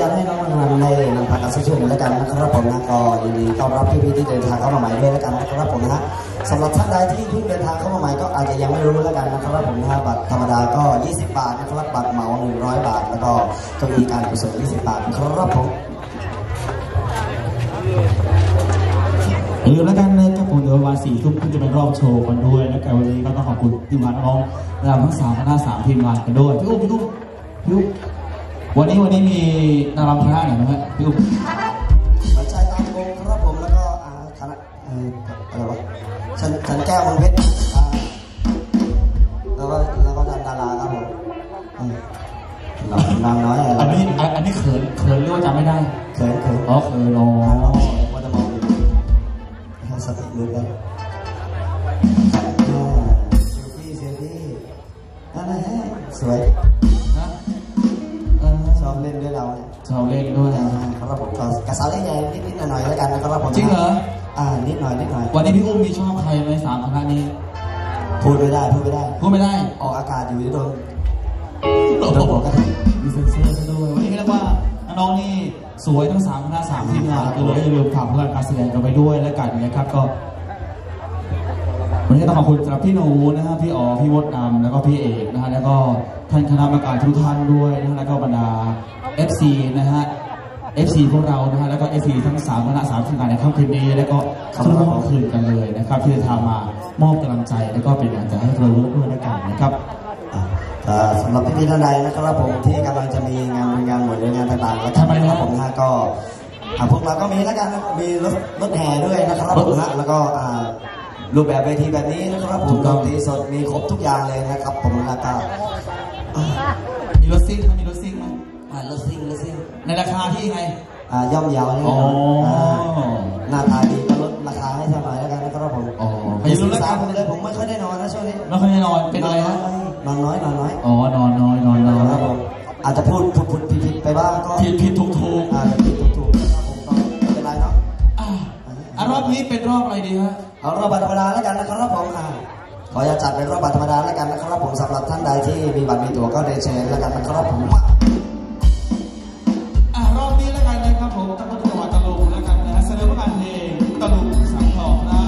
ญาตให้น้องนำในนำพาการช่วยเหลือกันนะครับผมนะก็ยินดีต้อนรับพี่ที่เดินทางเข้ามาใหม่ด้วยแล้วกันนะครับผมนะฮะสำหรับท่านใดที่เพิ่งเดินทางเข้ามาใหม่ก็อาจจะยังไม่รู้แล้วกันนะครับผมนะฮะบัตรธรรมดาก็20 บาทนะครับบัตรเหมา100 บาทแล้วก็เก้าอี้การกุศล20 บาทครับผมอยู่แล้วกันนะครับผมเดี๋ยววัน4 ทุ่มจะเป็นรอบโชว์กันด้วยและการวันนี้ก็ต้องขอบคุณทีมงานน้องเราทั้ง3 คณะ 3ทีมงานกันด้วยพี่อุ้มพี่อุ้มวันนี้มีนารำคณะไหนนะฮะพี่อุ้มปัจจัยตามวงครับผมแล้วก็คณะอะไรวะฉันแก้ววงเพชรแล้วก็ดาราครับผมนางน้อยอันนี้เขินเรื่องว่าจำไม่ได้เขินอ๋อเขินอ๋อสติเดือดเซลฟี่นั่นแหละสวยนะชอบเล่นด้วยเราเนี่ยชอบเล่นด้วยนะครับผมกระซ้าเล่นใหญ่นิดหน่อยแล้วกันนะครับผมจริงเหรอนิดหน่อยวันนี้พี่อุ้มมีชอบใครไหม3 คณะนี้พูดไม่ได้ออกอากาศอยู่ที่โดนบอกกันมีเซ็นเซอร์ด้วยวันนี้เรียกว่าน้องนี่สวยทั้ง3 คณะ 3ทีมงานเลยรวมข่าวเพื่อนการแสดงเราไปด้วยและกันนะครับก็วันนี้ต้องขอบคุณสำหรับพี่หนูนะฮะพี่อ๋อพี่วดนำแล้วก็พี่เอกนะฮะแล้วก็ท่านคณะกรรมการทุกท่านด้วยนะแล้วก็บรรดา FC นะฮะ FC พวกเรานะฮะแล้วก็ FC ทั้ง3 คณะ 3ทีมงานในค่ำคืนนี้แล้วก็ทุกค่ำคืนกันเลยนะครับที่จะทำมามอบกำลังใจแล้วก็เป็นกำลังใจให้เราด้วยและกันนะครับสำหรับพี่ท่านใดนะครับผมที่กำลังจะมีงานหมดงานต่างๆแล้วทำไมครับผมนะก็พวกเราก็มีแล้วกันมีรถแห่ด้วยนะครับผมนะแล้วก็รูปแบบเวทีแบบนี้นะครับผมดนตรีสดมีครบทุกอย่างเลยนะครับผมนะก็มีรถซิ่งมีรถซิ่งไหมรถซิ่งในราคาที่ไงย่อมเยาว์นะครับหน้าตาดีก็ลดราคาให้สบายแล้วกันนะครับผมไม่รู้ราคาผมเลยผมไม่ค่อยได้นอนนะช่วงนี้ไม่ค่อยได้นอนเป็นอะไรฮะนอนน้อยอ๋อนอนครับผมอาจจะพูดผิดไปบ้างก็ผิดถูกผิดถูกนะครับผมก็ไม่เป็นไรเนาะรอบนี้เป็นรอบอะไรดีฮะเอารอบบัตรธรรมดาแล้วกันนะครับผมขออย่าจัดเป็นรอบบัตรธรรมดาแล้วกันนะครับผมสำหรับท่านใดที่มีบัตรมีตั๋วก็ได้เชิญแล้วกันนะครับผมรอบนี้แล้วกันนะครับผมตั้งแต่จังหวัดตะลุงแล้วกันนะแสดงว่าเพลงตะลุงสังทองนะ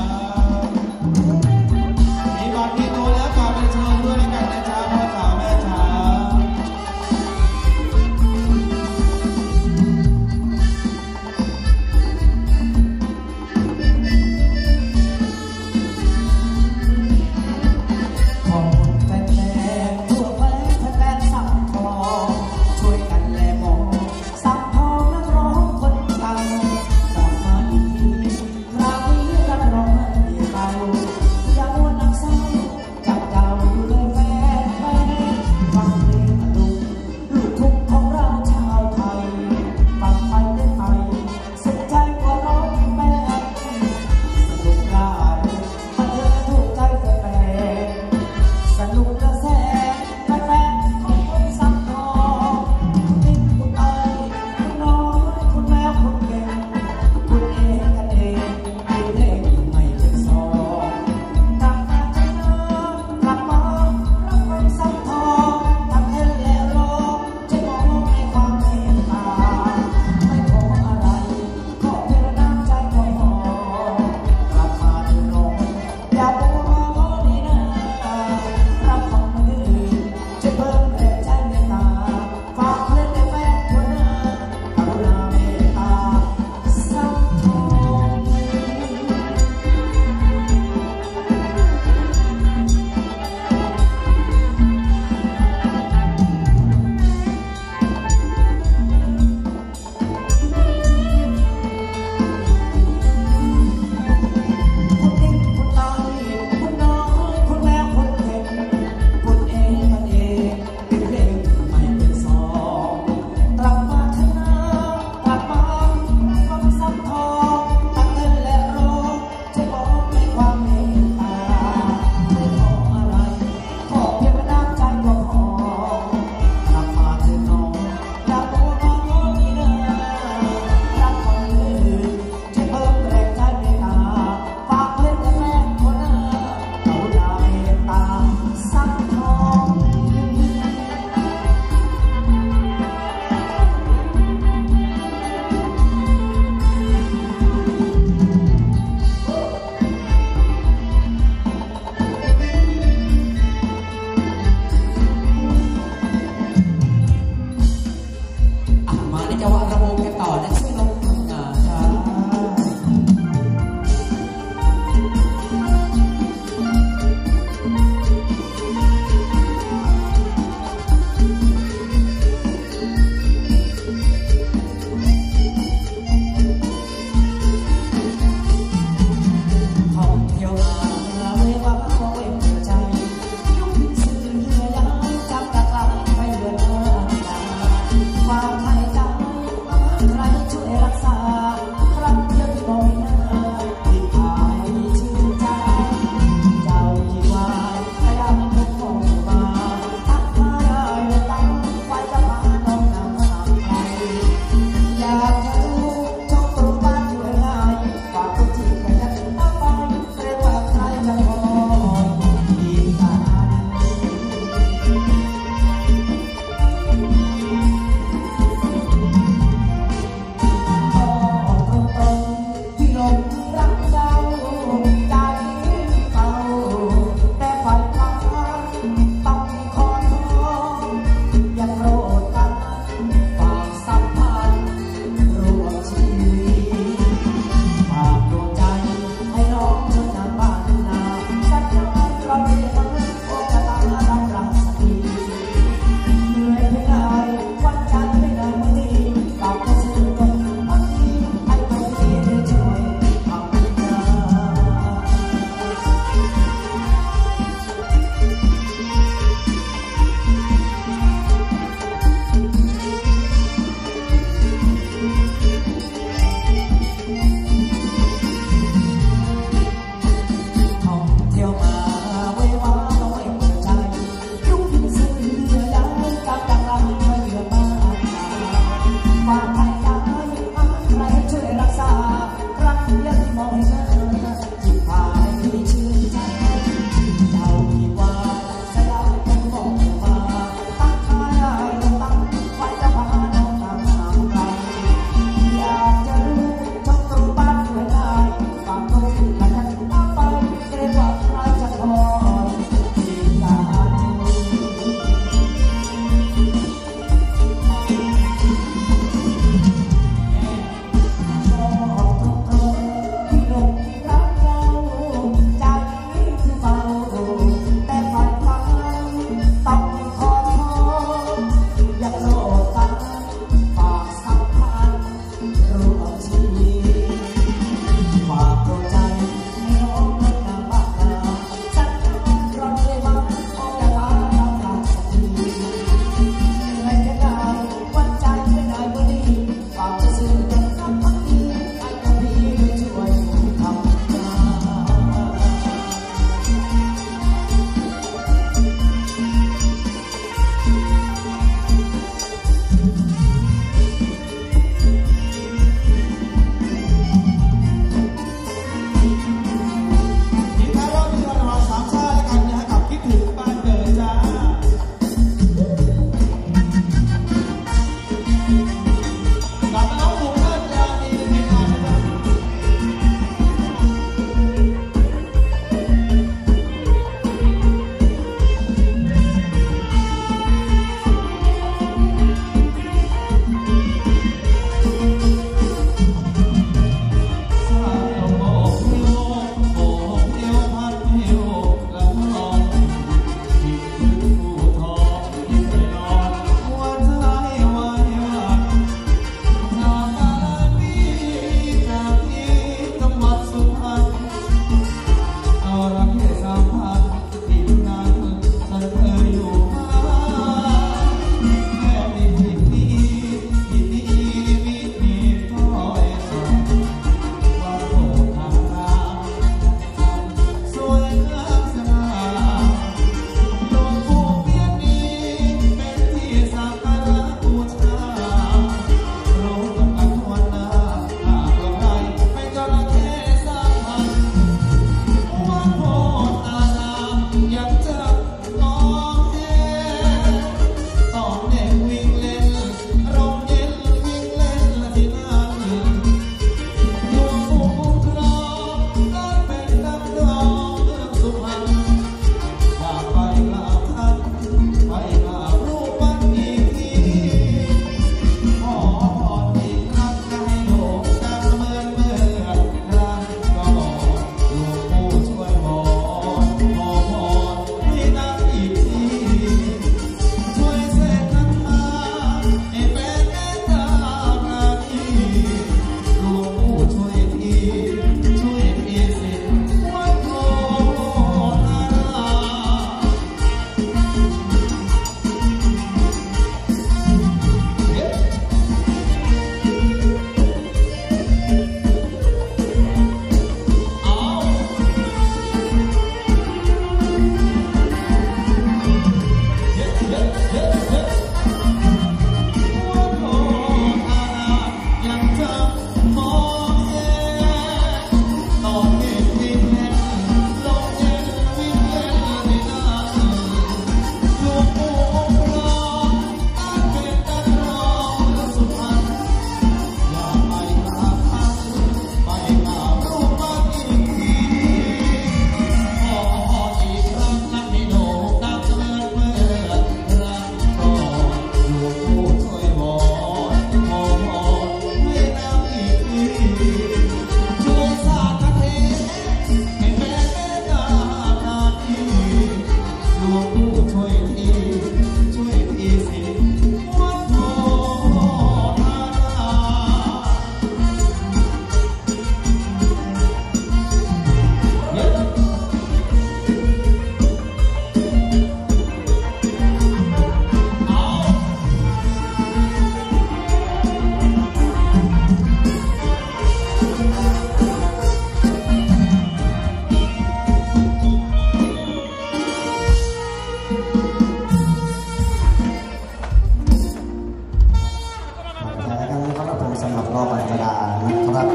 ครับก็วันธรรมดานะครับ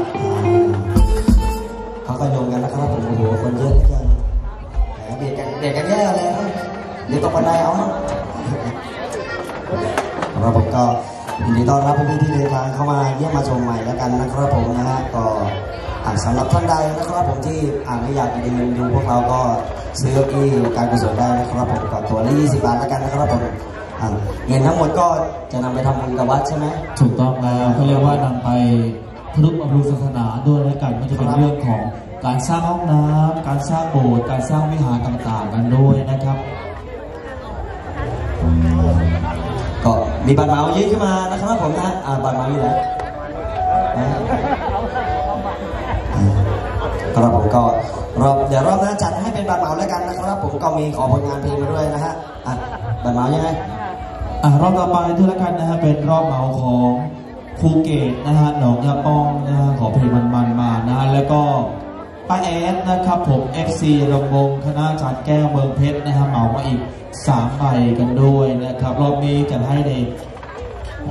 เขาก็โยงกันนะครับผมโอ้โหคนเยอะจังเบียดกันแย่เลยครับเดี๋ยวตกบันไดเอาครับผมก็ยินดีต้อนรับพี่ที่เดินทางเข้ามาเยี่ยมมาชมใหม่แล้วกันนะครับผมนะฮะก็สำหรับท่านใดนะครับผมที่ไม่อยากจะยืนดูพวกเราก็ซื้อที่การกุศลได้นะครับผมกับตัวละ20 บาทแล้วกันนะครับผมเงินทั้งหมดก็จะนำไปทำบุญกับวัดใช่ไหมถูกต้องแล้วเขาเรียกว่านำไปทรุบำรุงศาสนาด้วยและกันมันจะเป็นเรื่องของการสร้างห้องน้ำการสร้างโบสถ์การสร้างวิหารต่างๆกันด้วยนะครับก็มีบัตรเหมายื่นขึ้นมานะครับผมนะบัตรเหมาอยู่แล้วครับผมก็เดี๋ยวรอบหน้าจัดให้เป็นบัตรเหมาแล้วกันนะครับผมก็มีขอผลงานเพลงมาด้วยนะฮะบัตรเหมายังไงรอบต่อไปด้วยแล้วกันนะฮะเป็นรอบเหมาของภูเก็ตนะฮะหนองยาป้องนะฮะขอเพลงมันๆมานะฮะแล้วก็ป้าแอดนะครับผม FC ลำวงคณะอาจารย์แก้วเมืองเพชรนะฮะเหมามาอีก3 ใบกันด้วยนะครับรอบนี้จะให้ใน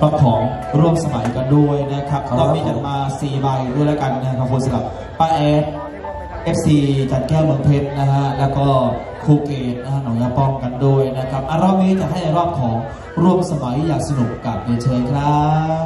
รอบของร่วมสมัยกันด้วยนะครับรอบนี้จะมา4 ใบด้วยแล้วกันนะครับคนสลับป้าแอด FC จัดแก้วเมืองเพชรนะฮะแล้วก็ภูเก็ตนะฮะหนองยาป้องกันด้วยนะครับรอบนี้จะให้รอบของร่วมสมัยอยากสนุกกับเชิญครับ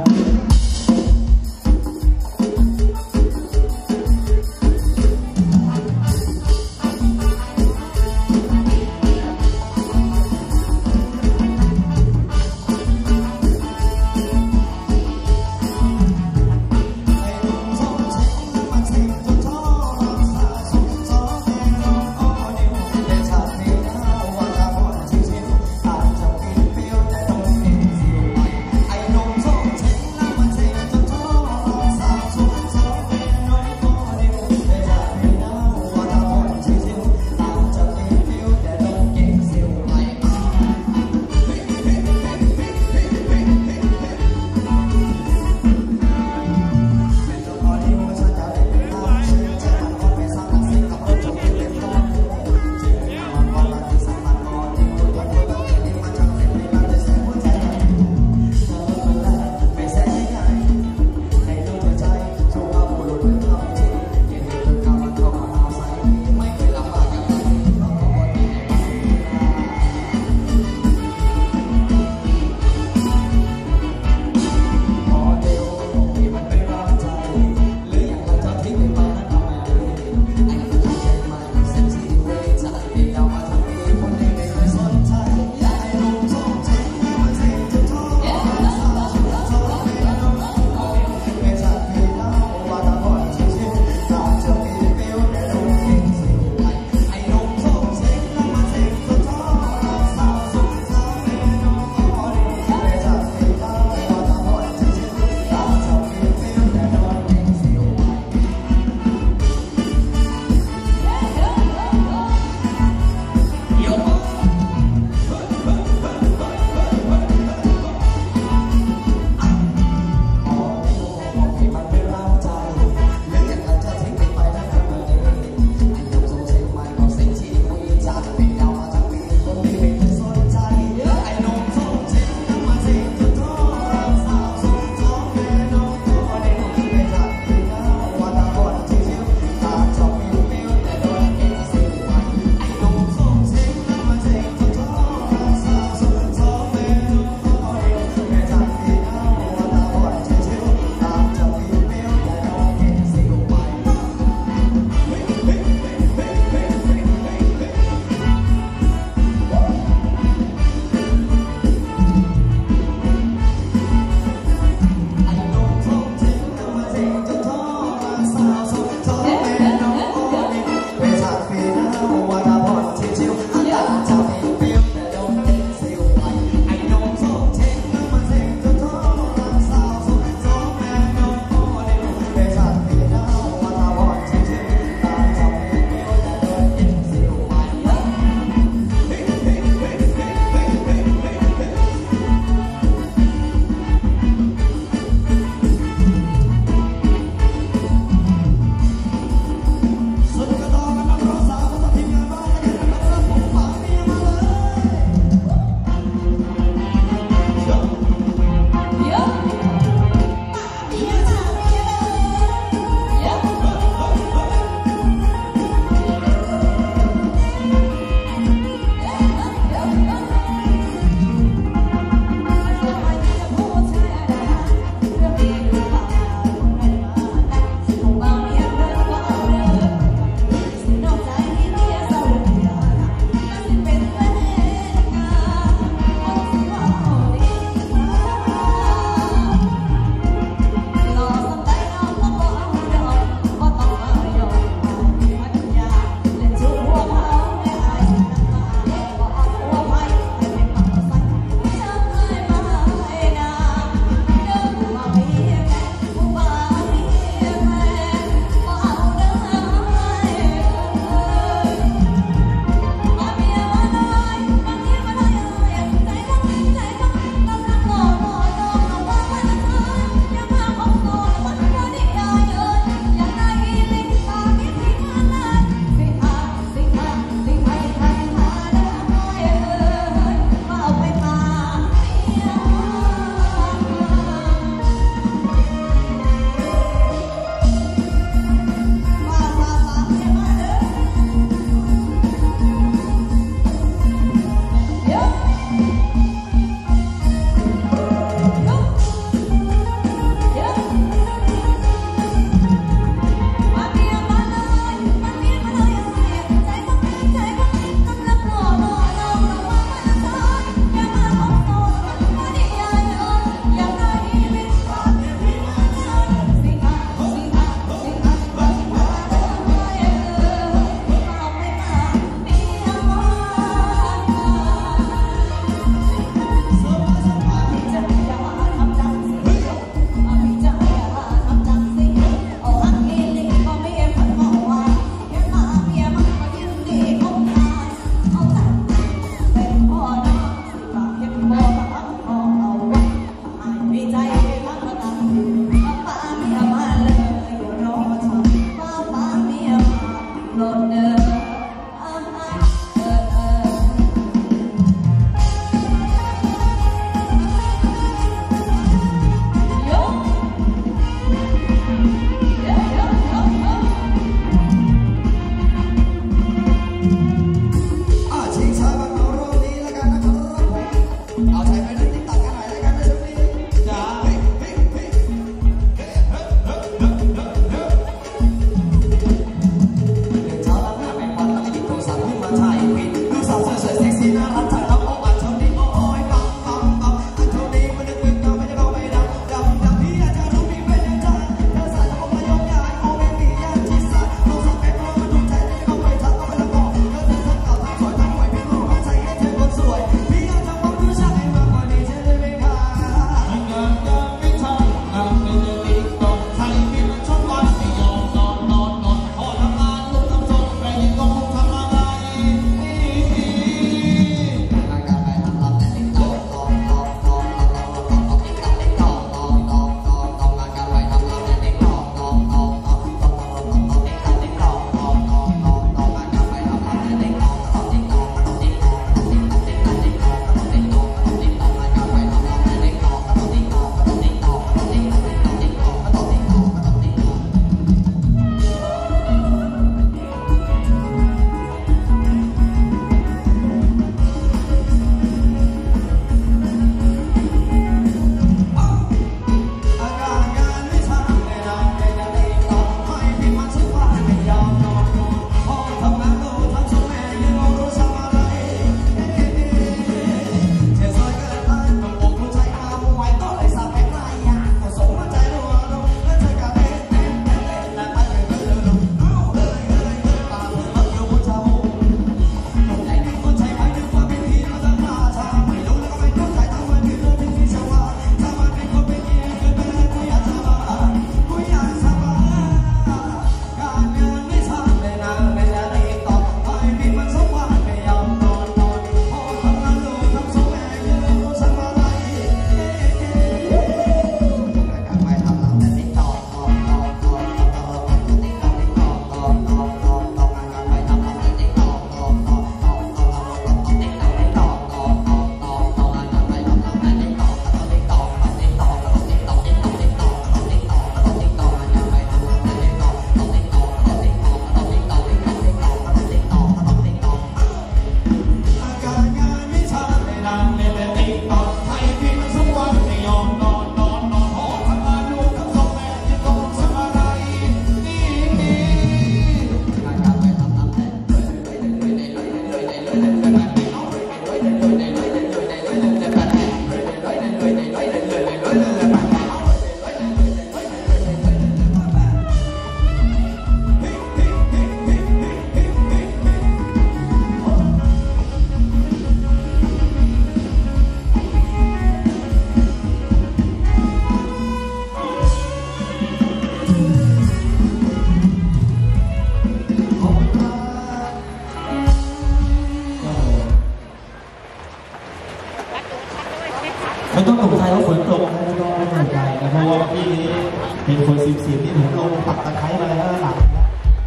อีกเสียงที่ผมลงปักตะไคร้มาแล้วหลัก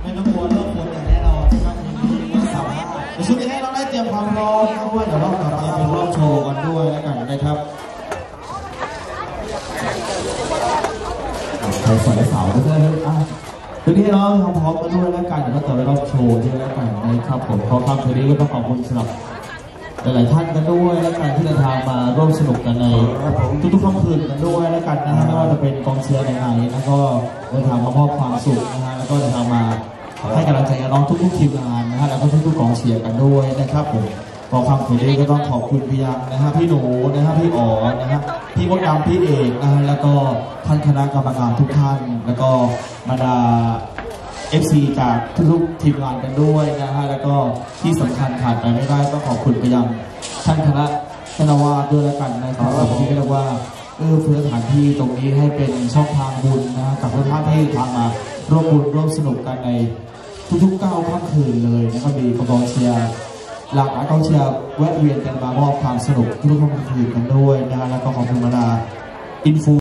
ไม่ต้องกลัวเรื่องคนอย่างแน่นอนในชุดนี้เราได้เตรียมความพร้อมด้วยเดี๋ยวรอบต่อไปเป็นรอบโชว์กันด้วยแล้วกันนะครับใครสวยสาวก็ได้อ่ะทีนี้น้องพร้อมกันด้วยแล้วกันเดี๋ยวเราต่อไปรอบโชว์ด้วยแล้วกันนะครับผมขอความทีนี้ก็ต้องขอบคุณสำหรับหลายท่านกันด้วยและการที่เดินทางมาร่วมสนุกกันในทุกๆค่ำคืนกันด้วยและกันนะฮะไม่ว่าจะเป็นกองเชียร์ไหนๆแล้วก็เดินทางมามอบความสุขนะฮะแล้วก็เดินทางมาให้กำลังใจน้องทุกๆทีมงานนะฮะแล้วก็ทุกๆกองเชียร์กันด้วยนะครับผมขอคำขอบคุณก็ต้องขอบคุณพี่ยังนะฮะพี่หนูนะฮะพี่อ๋อนะฮะพี่มดดำพี่เอกนะฮะแล้วก็ท่านคณะกรรมการทุกท่านแล้วก็บรรดาFC จากทุกทีมงานกันด้วยนะฮะแล้วก็ที่สำคัญขาดไปไม่ได้ก็ขอบคุณไปยังท่านคณะคณะวาดด้วยแล้วกันนะครับผมที่เรียกว่าเพื่อสถานที่ตรงนี้ให้เป็นช่องทางบุญนะฮะกับทุกท่านที่พามาร่วมบุญร่วมสนุกกันในทุกๆ9ค่ำคืนเลยนะครับมีกองเชียร์หลากหลายกองเชียร์แวะเวียนกันมามอบความสนุกทุกค่ำคืนกันด้วยนะฮะแล้วก็ขอบคุณบรรดาอินฟู